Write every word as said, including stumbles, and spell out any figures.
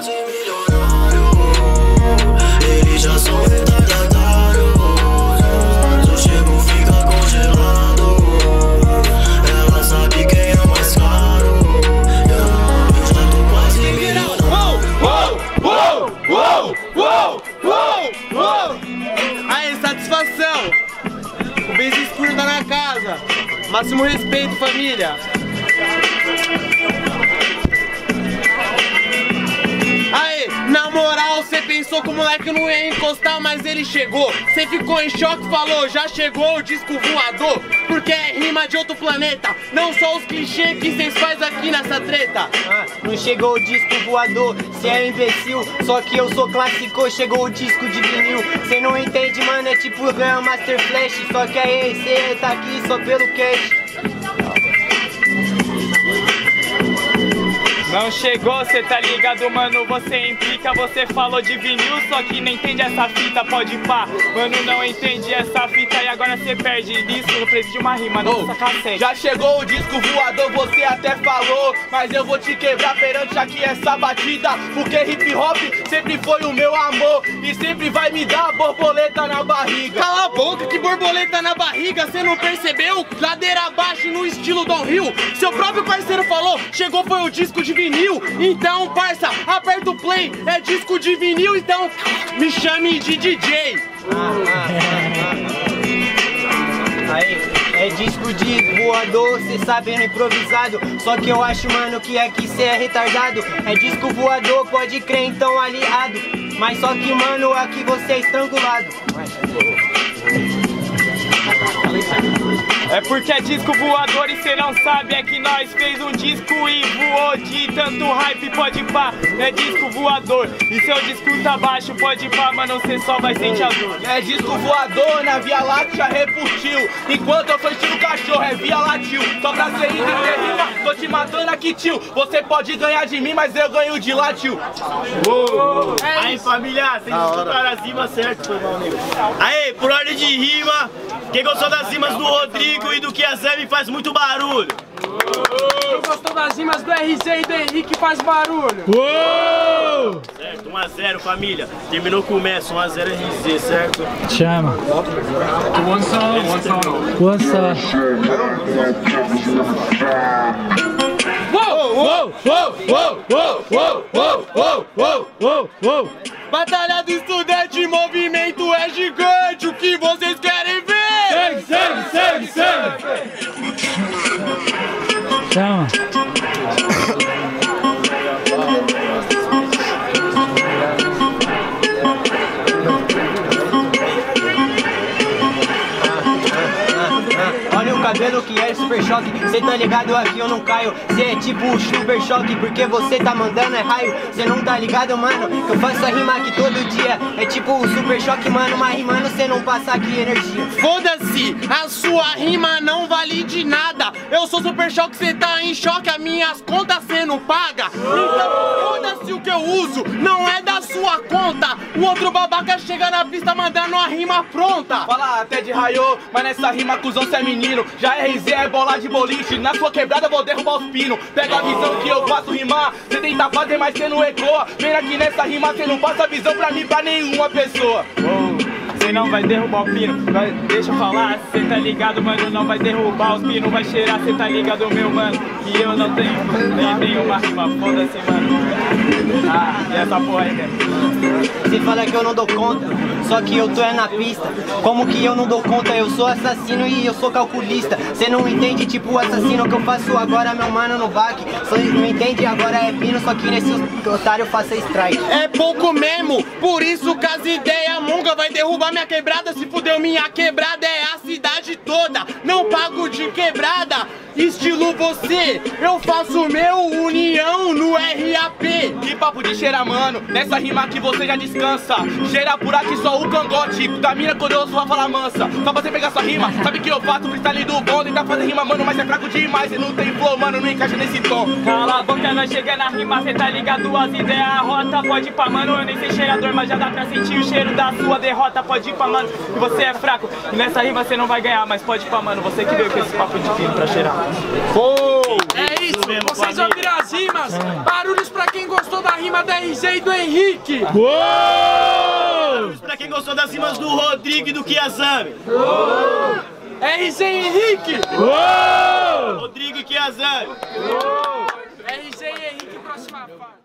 quase milionário. Eles já são retardatários. Eu chego, fica congelado. Ela sabe quem é mais caro. Eu já tô quase milionário. Uou, uou, uou, uou, uou, uou. Aê, satisfação. O beijo escuro tá na casa. Máximo respeito, família. Aê, na moral, cê pensou que o moleque não ia encostar, mas ele chegou. Cê ficou em choque, falou, já chegou o disco voador. Porque é rima de outro planeta, não só os clichês que cês faz aqui nessa treta. Ah, não chegou o disco voador, cê é um imbecil. Só que eu sou clássico, chegou o disco de vinil. Cê não entende, mano, é tipo ganhar Master Flash. Só que aí, cê tá aqui só pelo cash. Não chegou, cê tá ligado, mano, você implica. Você falou de vinil, só que não entende essa fita, pode pá. Mano, não entende essa fita e agora cê perde isso no preço de uma rima, não oh, cassete. Já chegou o disco voador, você até falou, mas eu vou te quebrar perante aqui essa batida. Porque hip hop sempre foi o meu amor e sempre vai me dar borboleta na barriga. Cala a boca, que borboleta na barriga, cê não percebeu? Ladeira abaixo no estilo Don Rio. Seu próprio parceiro falou, chegou foi o disco de vinil, então parça, aperta o play, é disco de vinil, então me chame de D J. Ah, ah, ah, ah. Aí. É disco de voador, cê sabe, é improvisado. Só que eu acho, mano, que aqui cê é retardado. É disco voador, pode crer, então aliado. Mas só que, mano, aqui você é estrangulado. É porque é disco voador e cê não sabe, é que nós fez um disco e voou de tanto hype, pode pá. É disco voador e seu disco tá baixo, pode pá, mano, cê só vai sentir a dor. É disco voador, na Via Láctea reputil, enquanto eu sou estilo cachorro, é Via Látil. Só pra cê entender, tô te matando aqui, tio. Você pode ganhar de mim, mas eu ganho de lá, tio. Uou. É aí, família, vocês escutaram as rimas certo, foi mal, nego. Aê, por ordem de rima, quem gostou das rimas do Rodrigo e do Kiazebe faz muito barulho. Quem gostou das rimas do R Z e do Henrique faz barulho. Uou! Certo, um a zero, família. Terminou com o Messi, um a zero R Z, certo? Chama. Gonçalo, Gonçalo. Gonçalo. Uou, uou, uou, uou, uou, uou, uou, uou, uou, uou. Batalha do Estudante, movimento é gigante. O que vocês querem ver? Segue, segue, segue, segue! Chama! Olha o cabelo que é super choque, cê tá ligado aqui, eu não caio. Cê é tipo o super choque, porque você tá mandando é raio. Cê não tá ligado, mano, eu faço a rima aqui todo dia. É tipo o super choque, mano, mas rimando cê não passa aqui energia. Foda-se, a sua rima não vale de nada. Eu sou super choque, cê tá em choque, as minhas contas cê não paga. Então foda-se o que eu uso, não é da sua conta. O outro babaca chega na pista mandando uma rima pronta. Fala até de raio, mas nessa rima cuzão cê é menino. Já R Z é bola de boliche, na sua quebrada vou derrubar os pinos. Pega a visão que eu faço rimar, cê tenta fazer mas cê não ecoa. Vem aqui nessa rima cê não passa visão pra mim, pra nenhuma pessoa. Cê não vai derrubar o pino, vai, deixa eu falar. Cê tá ligado, mano, não vai derrubar os pinos. Vai cheirar, cê tá ligado, meu mano, que eu não tenho nem nenhuma rima. Foda-se, mano. Ah, e essa porra aí, velho. Cê fala que eu não dou conta, só que eu tô é na pista. Como que eu não dou conta? Eu sou assassino e eu sou calculista. Cê não entende, tipo o assassino que eu faço agora, meu mano, no back. Cê não entende, agora é pino, só que nesse otário eu faço strike. É pouco mesmo, por isso que as ideias monga vai derrubar minha quebrada. Se fudeu minha quebrada, é a cidade toda. Não pago de quebrada, estilo você. Eu faço meu união no R A P. Que papo de cheira, mano, nessa rima que você já descansa. Cheira por aqui só o cangote da mina quando eu sou a fala mansa. Só pra você pegar sua rima, sabe que eu faço freestyle do bom. Tentar fazer rima, mano, mas é fraco demais e não tem flow, mano, não encaixa nesse tom. Cala a boca, nós chega na rima, cê tá ligado, as ideias, a rota. Pode ir pra, mano, eu nem sei cheirador, mas já dá pra sentir o cheiro da sua derrota. Pode ir pra, mano, que você é fraco e nessa rima você não vai ganhar, mas pode ir pra, mano, você que veio com esse papo de vinho pra cheirar. Pô! É isso! mesmo. Vocês ouviram as rimas? Ah. Barulhos pra quem gostou da rima da R Z e do Henrique. Uou! Barulhos pra quem gostou das rimas do Rodrigo e do Kiazebe. R Z e Henrique. Uou! Rodrigo e Kiazebe. R Z e Henrique, próxima fase.